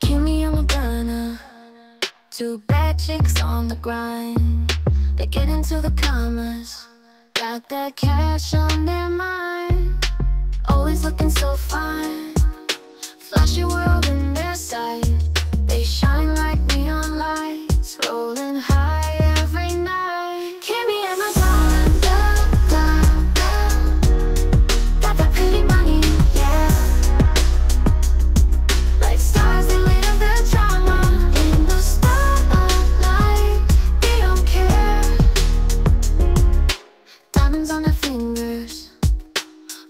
Kimmy and Madonna, two bad chicks on the grind. They get into the commas, got that cash on their mind. Always looking so fine, flash your world in their sight. They shine like neon lights, rolling high every night. Kimmy and Madonna, got that pretty money, yeah. Like stars, they live their drama in the spotlight. They don't care. Diamonds on their fingers,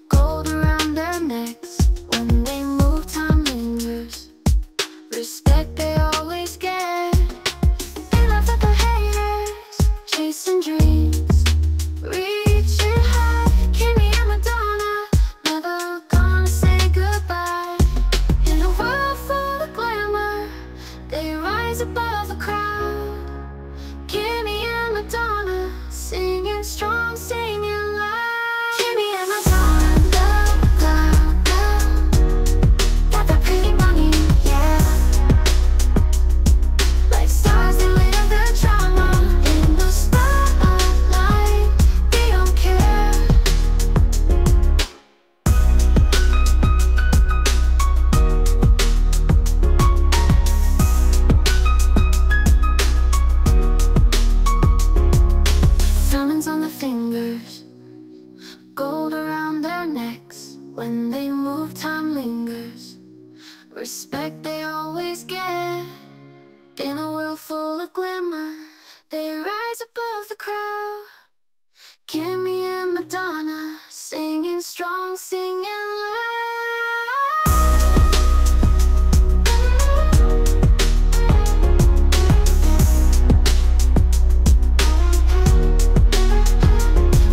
gold around their necks. When they move, time lingers. Respect they always get. They laugh at the haters, chasing dreams, reaching high. Kimmy and Madonna, never gonna say goodbye. In a world full of glamour, they rise above the crowd. Kimmy and Madonna, singing strong, singing loud. Kimmy and Madonna, got that pretty money, yeah. Like stars, they live their drama in the spotlight. They don't care. Diamonds on their fingers, gold around their necks. When they move, time lingers. Respect they always get. In a world full of glamour, they rise above the crowd. Kimmy and Madonna, singing strong, singing loud.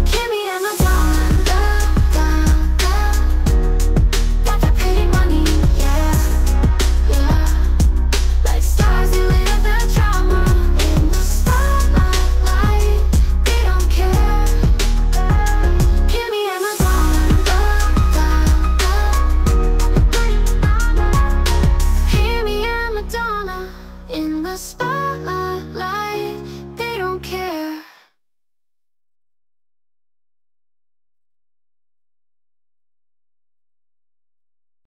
Kimmy and Madonna, got that pretty money, yeah. Like stars, they live their drama in the spotlight. They don't care. Kimmy and Madonna, Kimmy and Madonna in the spotlight.